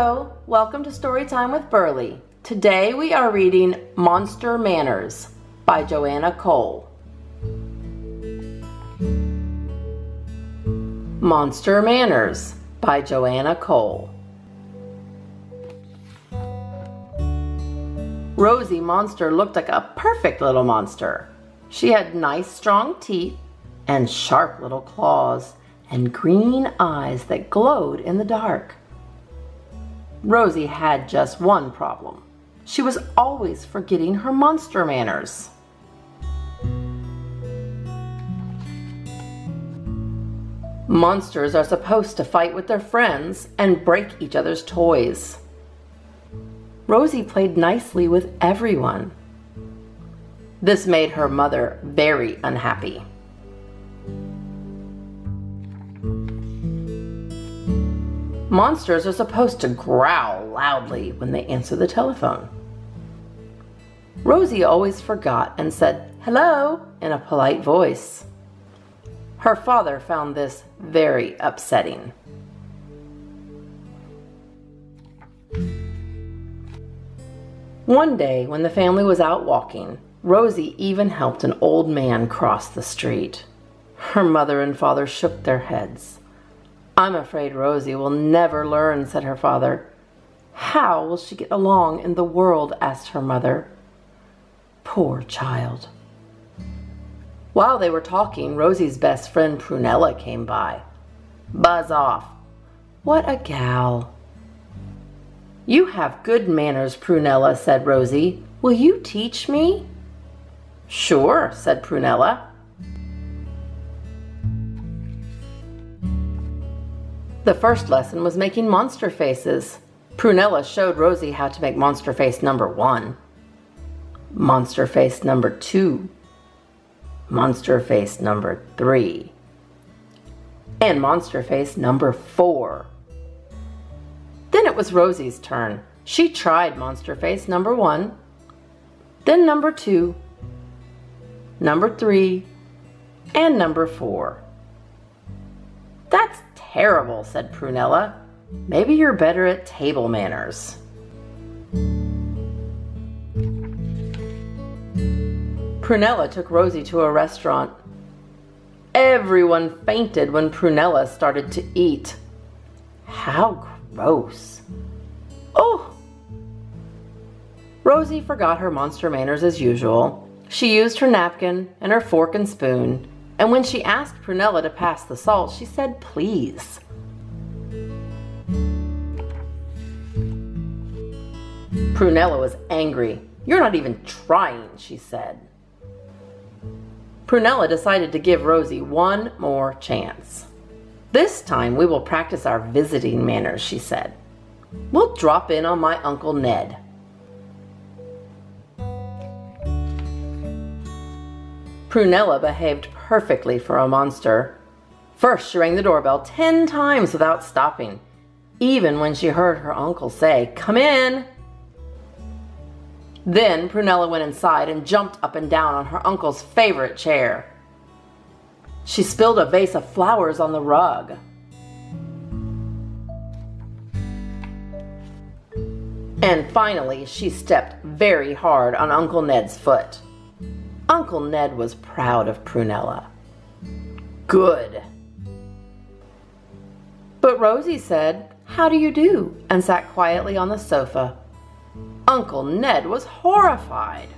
Hello, welcome to Storytime with Berly. Today we are reading Monster Manners by Joanna Cole. Monster Manners by Joanna Cole. Rosie Monster looked like a perfect little monster. She had nice strong teeth and sharp little claws and green eyes that glowed in the dark. Rosie had just one problem. She was always forgetting her monster manners. Monsters are supposed to fight with their friends and break each other's toys. Rosie played nicely with everyone. This made her mother very unhappy. Monsters are supposed to growl loudly when they answer the telephone. Rosie always forgot and said hello in a polite voice. Her father found this very upsetting. One day when the family was out walking, Rosie even helped an old man cross the street. Her mother and father shook their heads. "I'm afraid Rosie will never learn," said her father. "How will she get along in the world?" asked her mother. "Poor child." While they were talking, Rosie's best friend Prunella came by. "Buzz off." "What a gal." "You have good manners, Prunella," said Rosie. "Will you teach me?" "Sure," said Prunella. The first lesson was making monster faces. Prunella showed Rosie how to make monster face number 1, monster face number 2, monster face number 3, and monster face number 4. Then it was Rosie's turn. She tried monster face number 1, then number 2, number 3, and number 4. "That's terrible," said Prunella. "Maybe you're better at table manners." Prunella took Rosie to a restaurant. Everyone fainted when Prunella started to eat. How gross. Oh! Rosie forgot her monster manners as usual. She used her napkin and her fork and spoon. And when she asked Prunella to pass the salt, she said, "Please." Prunella was angry. "You're not even trying," she said. Prunella decided to give Rosie one more chance. "This time we will practice our visiting manners," she said. "We'll drop in on my Uncle Ned." Prunella behaved perfectly for a monster. First, she rang the doorbell 10 times without stopping, even when she heard her uncle say, "Come in." Then Prunella went inside and jumped up and down on her uncle's favorite chair. She spilled a vase of flowers on the rug. And finally, she stepped very hard on Uncle Ned's foot. Uncle Ned was proud of Prunella. "Good." But Rosie said, "How do you do?" and sat quietly on the sofa. Uncle Ned was horrified.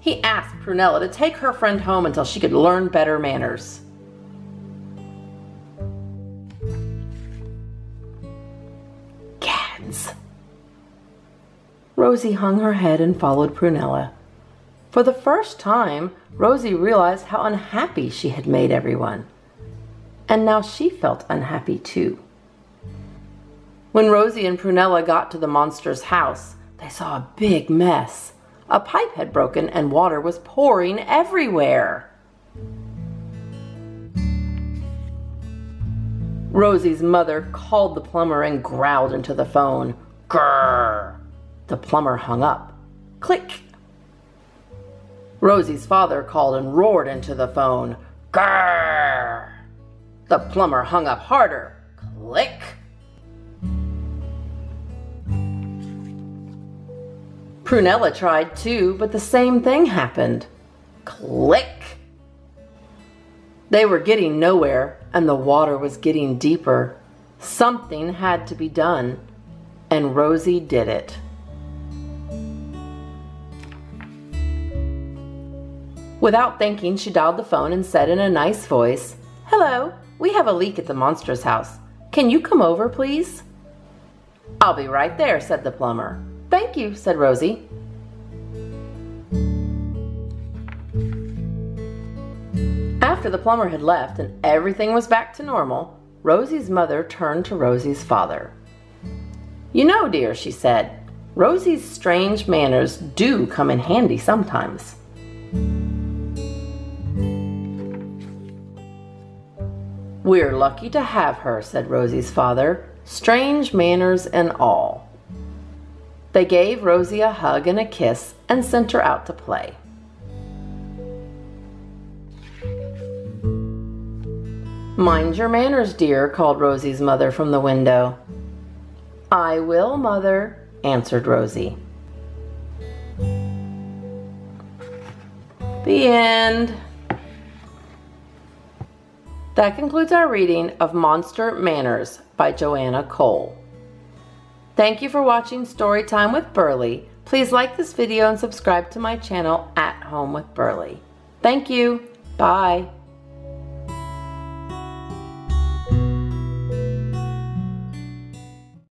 He asked Prunella to take her friend home until she could learn better manners. "Gads." Rosie hung her head and followed Prunella. For the first time, Rosie realized how unhappy she had made everyone. And now she felt unhappy too. When Rosie and Prunella got to the monster's house, they saw a big mess. A pipe had broken and water was pouring everywhere. Rosie's mother called the plumber and growled into the phone. "Grrr!" The plumber hung up. Click! Rosie's father called and roared into the phone. "Grrr!" The plumber hung up harder. Click! Prunella tried too, but the same thing happened. Click! They were getting nowhere, and the water was getting deeper. Something had to be done, and Rosie did it. Without thinking, she dialed the phone and said in a nice voice, "Hello, we have a leak at the monster's house. Can you come over, please?" "I'll be right there," said the plumber. "Thank you," said Rosie. After the plumber had left and everything was back to normal, Rosie's mother turned to Rosie's father. "You know, dear," she said, "Rosie's strange manners do come in handy sometimes." "We're lucky to have her," said Rosie's father, "strange manners and all." They gave Rosie a hug and a kiss and sent her out to play. "Mind your manners, dear," called Rosie's mother from the window. "I will, Mother," answered Rosie. The end. That concludes our reading of Monster Manners by Joanna Cole. Thank you for watching Storytime with Berly. Please like this video and subscribe to my channel, At Home with Berly. Thank you. Bye.